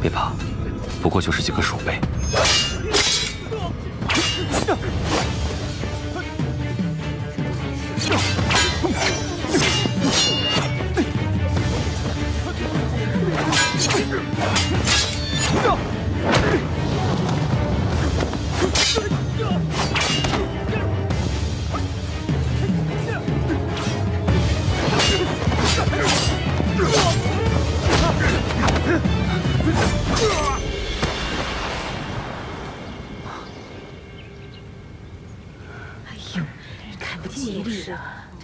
别怕，不过就是几个鼠辈。 哎呦，看不起人啊！